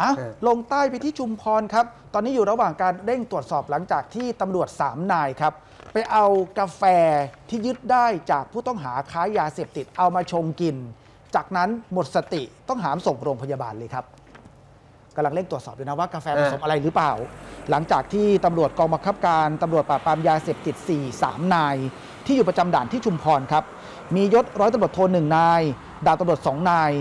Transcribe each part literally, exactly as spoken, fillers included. อ่ะลงใต้ไปที่ชุมพรครับตอนนี้อยู่ระหว่างการเร่งตรวจสอบหลังจากที่ตำรวจสามนายครับไปเอากาแฟที่ยึดได้จากผู้ต้องหาค้ายาเสพติดเอามาชงกินจากนั้นหมดสติต้องหามส่งโรงพยาบาลเลยครับกำลังเร่งตรวจสอบด้วยนะว่ากาแฟผสมอะไรหรือเปล่าหลังจากที่ตำรวจกองบังคับการตำรวจปราบปรามยาเสพติดสี่ สามนายที่อยู่ประจำด่านที่ชุมพรครับมียศร้อยตำรวจโทหนึ่งนายดาบตำรวจสองนาย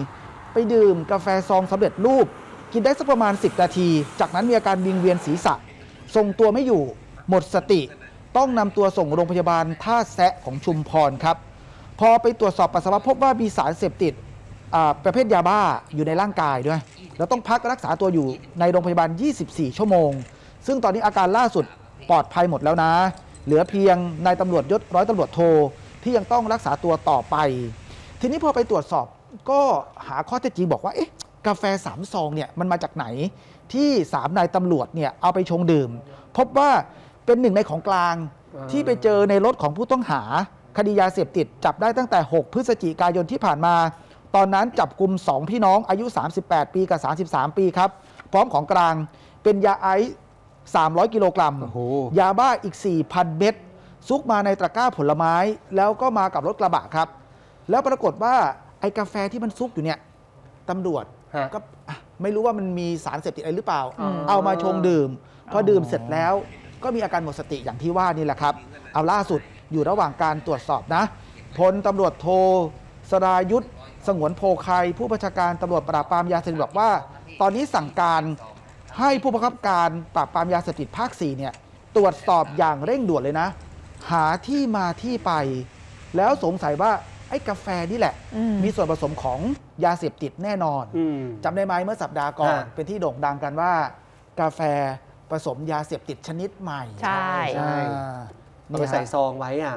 ไปดื่มกาแฟซองสำเร็จรูปกินได้สักประมาณสิบนาทีจากนั้นมีอาการวิงเวียนศีรษะทรงตัวไม่อยู่หมดสติต้องนำตัวส่งโรงพยาบาลท่าแซะของชุมพรครับพอไปตรวจสอบปัสสาวะพบว่ามีสารเสพติดประเภทยาบ้าอยู่ในร่างกายด้วยแล้วต้องพักรักษาตัวอยู่ในโรงพยาบาลยี่สิบสี่ชั่วโมงซึ่งตอนนี้อาการล่าสุดปลอดภัยหมดแล้วนะเหลือเพียงนายตำรวจยศร้อยตำรวจโทที่ยังต้องรักษาตัวต่อไปทีนี้พอไปตรวจสอบก็หาข้อเท็จจริงบอกว่าเอ๊ะกาแฟสามซองเนี่ยมันมาจากไหนที่สามนายตำรวจเนี่ยเอาไปชงดื่มพบว่าเป็นหนึ่งในของกลางที่ไปเจอในรถของผู้ต้องหาคดียาเสพติดจับได้ตั้งแต่หกพฤศจิกายนที่ผ่านมาตอนนั้นจับกลุ่มสองพี่น้องอายุสามสิบแปดปีกับสามสิบสามปีครับพร้อมของกลางเป็นยาไอซ์สามร้อยกิโลกรัมยาบ้าอีก สี่พัน เม็ดซุกมาในตะกร้าผลไม้แล้วก็มากับรถกระบะครับแล้วปรากฏว่าไอ้กาแฟที่มันซุกอยู่เนี่ยตำรวจก็ไม่รู้ว่ามันมีสารเสพติดอะไรหรือเปล่าเอามาชงดื่มพอดื่มเสร็จแล้วก็มีอาการหมดสติอย่างที่ว่านี่แหละครับเอาล่าสุดอยู่ระหว่างการตรวจสอบนะพลตำรวจโทสรายุทธสงวนโพไคผู้บัญชาการตำรวจปราบปรามยาเสพติดบอกว่าตอนนี้สั่งการให้ผู้บังคับการปราบปรามยาเสพติดภาคสี่เนี่ยตรวจสอบอย่างเร่งด่วนเลยนะหาที่มาที่ไปแล้วสงสัยว่าไอ้กาแฟนี่แหละ ม, มีส่วนผสมของยาเสพติดแน่นอนจำได้ไหมเมื่อสัปดาห์ก่อนเป็นที่โด่งดังกันว่ากาแฟผสมยาเสพติดชนิดใหม่ใช่ใช่เอาไปใส่ซองไว้อ่ะ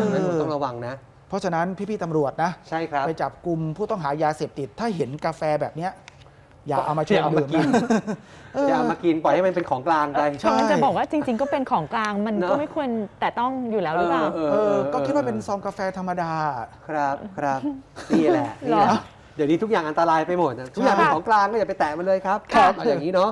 ดังนั้นต้องระวังนะเพราะฉะนั้นพี่ๆตำรวจนะใช่ครับไปจับกลุ่มผู้ต้องหายาเสพติดถ้าเห็นกาแฟแบบเนี้ยอย่าเอามาชวนดื่มกินอย่ามากินปล่อยให้มันเป็นของกลางไปใช่จะบอกว่าจริงๆก็เป็นของกลางมันก็ไม่ควรแต่ต้องอยู่แล้วหรือเปล่าก็คิดว่าเป็นซองกาแฟธรรมดาครับครับนี่แหละเดี๋ยวนี้ทุกอย่างอันตรายไปหมดทุกอย่างเป็นของกลางก็อย่าไปแตะมันเลยครับเอาอย่างนี้เนาะ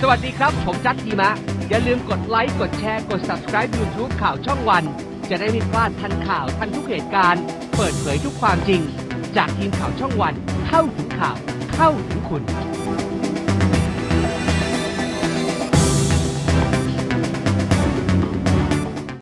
สวัสดีครับผมจัดทีมะอย่าลืมกดไลค์กดแชร์กด ซับสไครบ์ ยูทูบ ข่าวช่องวันจะได้ไม่พลาดทันข่าวทันทุกเหตุการณ์เปิดเผยทุกความจริงจากทีมข่าวช่องวันเข้าถึงข่าวเข้าถึงคุณ